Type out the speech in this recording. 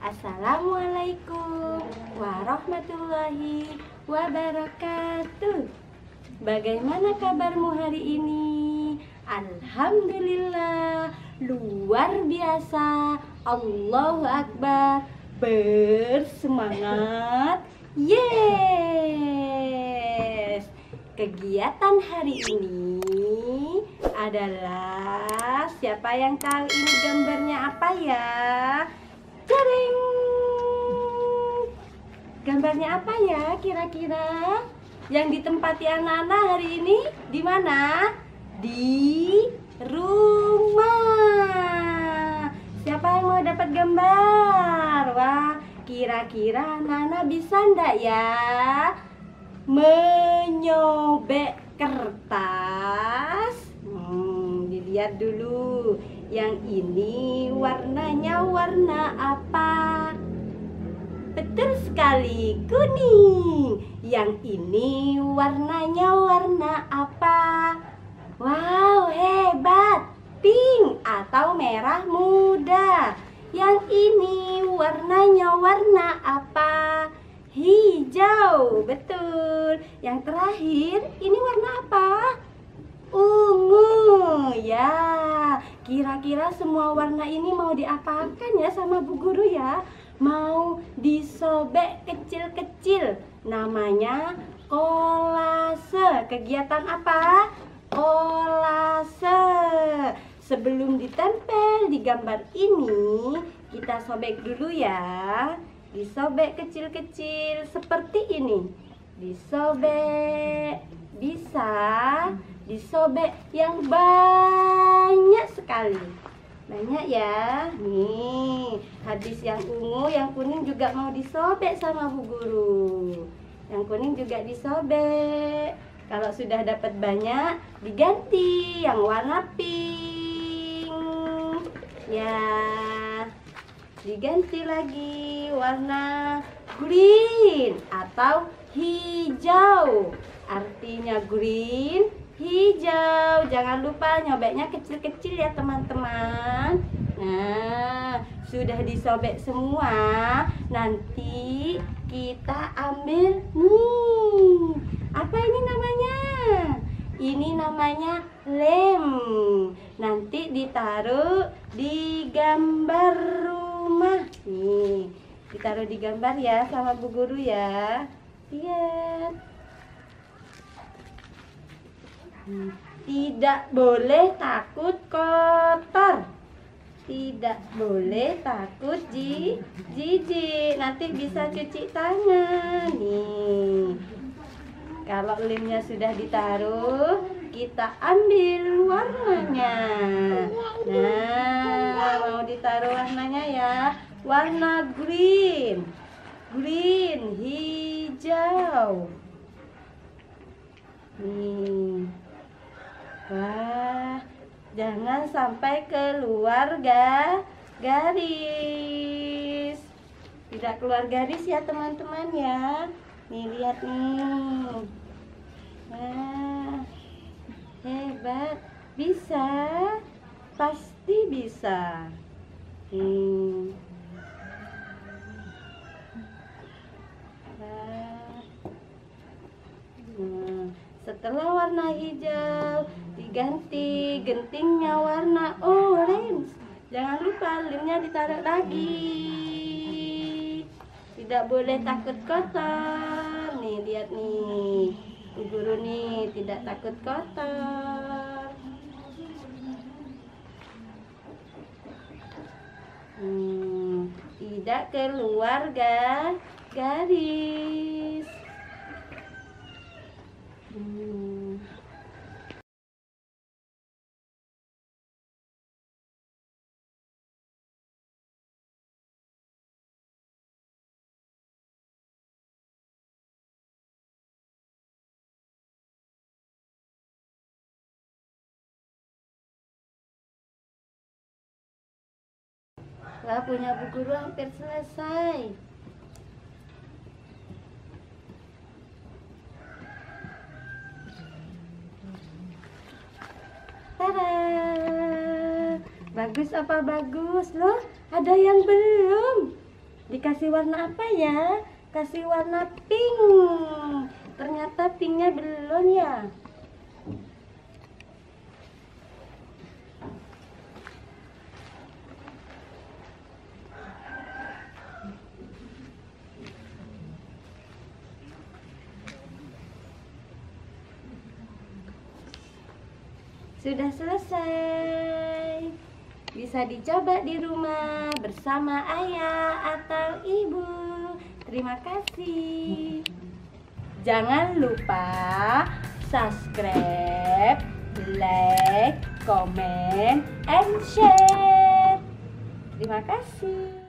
Assalamualaikum warahmatullahi wabarakatuh. Bagaimana kabarmu hari ini? Alhamdulillah, luar biasa. Allahu Akbar. Bersemangat. Yes. Kegiatan hari ini adalah, siapa yang tahu ini gambarnya apa ya? Jaring. Gambarnya apa ya kira-kira? Yang ditempati anak-anak hari ini di mana? Di rumah. Siapa yang mau dapat gambar? Wah, kira-kira Nana bisa ndak ya menyobek kertas? Dilihat dulu. Yang ini warnanya warna apa? Betul sekali, kuning. Yang ini warnanya warna apa? Wow, hebat. Pink atau merah muda. Yang ini warnanya warna apa? Hijau, betul. Yang terakhir, ini warna apa? Ungu, ya. Kira-kira semua warna ini mau diapakan ya sama Bu Guru ya? Mau disobek kecil-kecil. Namanya kolase. Kegiatan apa? Kolase. Sebelum ditempel di gambar ini, kita sobek dulu ya. Disobek kecil-kecil seperti ini. Disobek. Bisa disobek yang banyak sekali. Banyak ya. Nih, habis yang ungu, yang kuning juga mau disobek sama Bu Guru. Yang kuning juga disobek. Kalau sudah dapat banyak, diganti yang warna pink. Ya. Diganti lagi warna green atau hijau. Artinya green, hijau. Jangan lupa nyobeknya kecil-kecil ya teman-teman. Nah, sudah disobek semua. Nanti kita ambil apa ini namanya? Ini namanya lem. Nanti ditaruh di gambar rumah. Nih, ditaruh di gambar ya sama Bu Guru ya. Lihat. Tidak boleh takut kotor. Tidak boleh takut jijik. Nanti bisa cuci tangan. Nih. Kalau lemnya sudah ditaruh, kita ambil warnanya. Nah, mau ditaruh warnanya ya. Warna green. Green, hijau. Nih. Wah, jangan sampai keluar garis. Tidak keluar garis ya teman-teman ya. Nih, lihat nih. Wah, hebat. Bisa. Pasti bisa. Wah. Setelah warna hijau, diganti gentingnya warna orange. Jangan lupa lemnya ditaruh lagi. Tidak boleh takut kotor. Nih, lihat nih. Bu Guru nih tidak takut kotor. Tidak keluar garis. Lah, punya Bu Guru hampir selesai. Tada! Bagus apa bagus loh? Ada yang belum? Dikasih warna apa ya? Kasih warna pink. Ternyata pinknya belum ya. Sudah selesai. Bisa dicoba di rumah bersama ayah atau ibu. Terima kasih. Jangan lupa subscribe, like, comment, and share. Terima kasih.